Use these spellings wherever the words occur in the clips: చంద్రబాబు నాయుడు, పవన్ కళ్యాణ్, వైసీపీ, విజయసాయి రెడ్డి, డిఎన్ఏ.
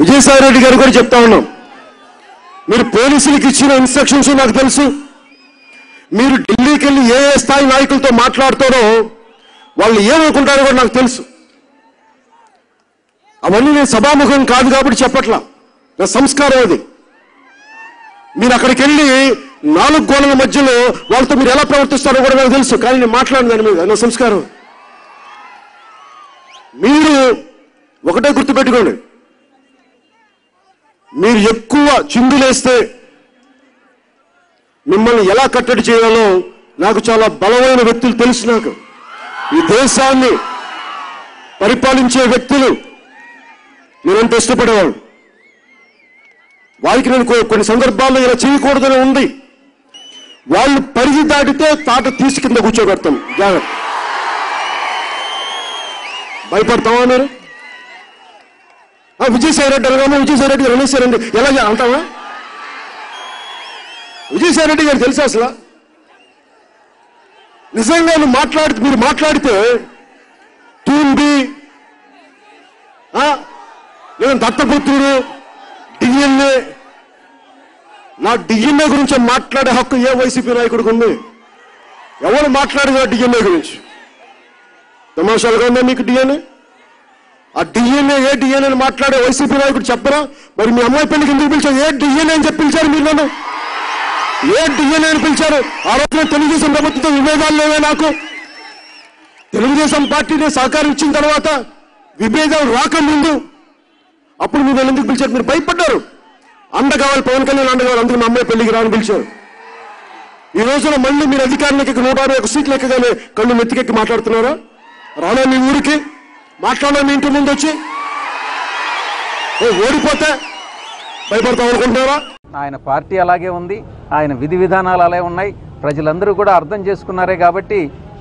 విజయసాయి రెడ్డి గారు కూడా చెప్తా ఉన్నాం, మీరు పోలీసులకు ఇచ్చిన ఇన్స్ట్రక్షన్స్ నాకు తెలుసు. మీరు ఢిల్లీకి వెళ్ళి ఏ ఏ స్థాయి నాయకులతో మాట్లాడుతారో వాళ్ళు ఏమనుకుంటారో కూడా నాకు తెలుసు. అవన్నీ నేను సభాముఖం కాదు కాబట్టి చెప్పట్లా, నా సంస్కారం అది. మీరు అక్కడికి వెళ్ళి నాలుగు గోడల మధ్యలో వాళ్ళతో మీరు ఎలా ప్రవర్తిస్తారో కూడా నాకు తెలుసు, కానీ నేను మాట్లాడిన దాని మీద నా సంస్కారం. మీరు ఒకటే గుర్తుపెట్టుకోండి, మీరు ఎక్కువ చిందులేస్తే మిమ్మల్ని ఎలా కట్టడి చేయాలో నాకు చాలా బలమైన వ్యక్తులు తెలుసు. నాకు ఈ దేశాన్ని పరిపాలించే వ్యక్తులు నేనంత ఇష్టపడేవాళ్ళు, వారికి నేను కొన్ని సందర్భాల్లో ఇలా చేయకూడదని ఉంది. వాళ్ళు పరిధి దాటితే తాట తీసి కింద కూర్చోబెడతాం, జాగ్రత్త. భయపడతామా అన్నారు విజయసాయి రెడ్డి అనగానే విజయసాయి రెడ్డి గారు అనేసారండి, ఎలా అంటావా? విజయసాయి రెడ్డి గారు తెలుసా అసలు నిజంగా మీరు మాట్లాడితే తూంబి లేదా దత్తపుత్రుడు డిఎన్ఏ, నా డిఎన్ఏ గురించి మాట్లాడే హక్కు ఏ వైసీపీ నాయకుడికి ఉంది? ఎవరు మాట్లాడేవారు డిఎన్ఏ గురించి? తమాషాలుగా ఉందా మీకు డిఎన్ఏ? ఆ డిఎన్ఏ ఏ డిఎన్ఏ అని మాట్లాడే వైసీపీ నాయకుడు చెప్పరా? మరి మీ అమ్మాయి పెళ్లికి ఎందుకు పిలిచారు? ఏ డిఎన్ఏ అని చెప్పి పిలిచారు మీరు నన్ను? ఏ డిఎన్ఏ అని పిలిచారు? ఆ రోజున తెలుగుదేశం ప్రభుత్వంతో విభేదాలు లేవే నాకు. తెలుగుదేశం పార్టీని సహకరించిన తర్వాత విభేదాలు రాకముందు అప్పుడు మీరు ఎందుకు పిలిచారు? మీరు భయపడ్డారు, అండ కావాలి, పవన్ కళ్యాణ్ అండ కావాలి, అందుకు మా అమ్మాయి పెళ్లికి రాని పిలిచారు. ఈ రోజున మళ్ళీ మీరు అధికారులకి 161 సీట్లు ఎక్కగానే కళ్ళు మెత్తికెక్కి మాట్లాడుతున్నారా? రానా మీ ఊరికి? మాట్లాడడా మీ ఇంటి ముందు వచ్చి? ఓడిపోతే భయపడతాం అనుకుంటున్నారా? ఆయన పార్టీ అలాగే ఉంది, ఆయన విధి విధానాలు అలాగే ఉన్నాయి. ప్రజలందరూ కూడా అర్థం చేసుకున్నారే కాబట్టి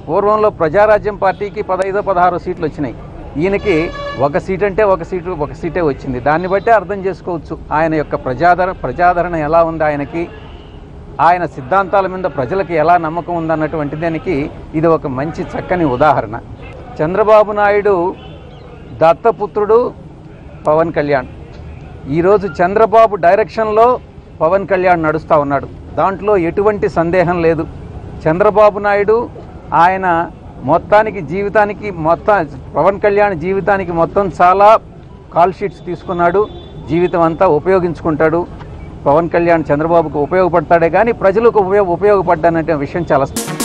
పూర్వంలో ప్రజారాజ్యం పార్టీకి 15, 16 సీట్లు వచ్చినాయి. ఈయనకి ఒక సీటే వచ్చింది. దాన్ని బట్టే అర్థం చేసుకోవచ్చు ఆయన యొక్క ప్రజాదరణ ఎలా ఉంది, ఆయనకి ఆయన సిద్ధాంతాల మీద ప్రజలకు ఎలా నమ్మకం ఉందన్నటువంటి దానికి ఇది ఒక మంచి చక్కని ఉదాహరణ. చంద్రబాబు నాయుడు దత్తపుత్రుడు పవన్ కళ్యాణ్. ఈరోజు చంద్రబాబు డైరెక్షన్లో పవన్ కళ్యాణ్ నడుస్తూ ఉన్నాడు, దాంట్లో ఎటువంటి సందేహం లేదు. చంద్రబాబు నాయుడు ఆయన పవన్ కళ్యాణ్ జీవితానికి మొత్తం చాలా కాల్ షీట్స్ తీసుకున్నాడు, జీవితం అంతా ఉపయోగించుకుంటాడు. పవన్ కళ్యాణ్ చంద్రబాబుకు ఉపయోగపడతాడే కానీ ప్రజలకు ఉపయోగపడ్డానంటే విషయం చాలా